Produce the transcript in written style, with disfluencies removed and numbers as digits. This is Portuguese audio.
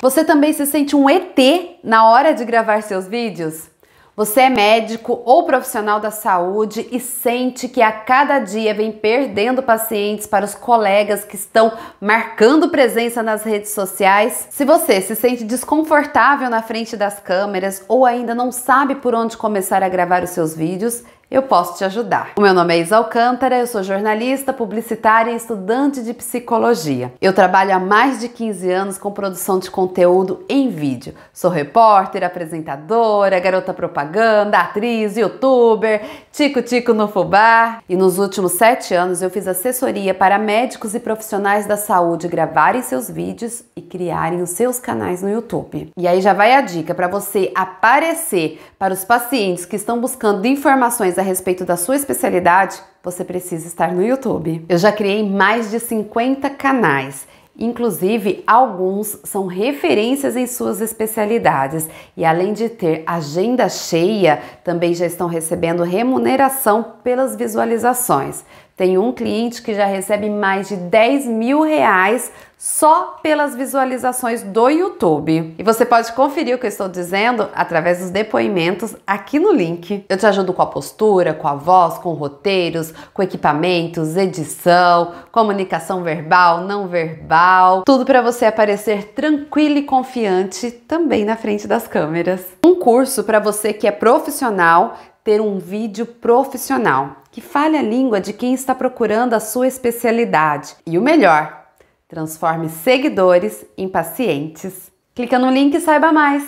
Você também se sente um ET na hora de gravar seus vídeos? Você é médico ou profissional da saúde e sente que a cada dia vem perdendo pacientes para os colegas que estão marcando presença nas redes sociais? Se você se sente desconfortável na frente das câmeras ou ainda não sabe por onde começar a gravar os seus vídeos, eu posso te ajudar. O meu nome é Isa Alcântara, eu sou jornalista, publicitária e estudante de psicologia. Eu trabalho há mais de 15 anos com produção de conteúdo em vídeo. Sou repórter, apresentadora, garota propaganda, atriz, youtuber, tico-tico no fubá. E nos últimos 7 anos eu fiz assessoria para médicos e profissionais da saúde gravarem seus vídeos e criarem os seus canais no YouTube. E aí já vai a dica para você aparecer para os pacientes que estão buscando informações a respeito da sua especialidade, você precisa estar no YouTube. Eu já criei mais de 50 canais, inclusive alguns são referências em suas especialidades e além de ter agenda cheia, também já estão recebendo remuneração pelas visualizações. Tem um cliente que já recebe mais de 10 mil reais só pelas visualizações do YouTube. E você pode conferir o que eu estou dizendo através dos depoimentos aqui no link. Eu te ajudo com a postura, com a voz, com roteiros, com equipamentos, edição, comunicação verbal, não verbal. Tudo para você aparecer tranquilo e confiante também na frente das câmeras. Um curso para você que é profissional, ter um vídeo profissional que fale a língua de quem está procurando a sua especialidade. E o melhor, transforme seguidores em pacientes. Clica no link e saiba mais.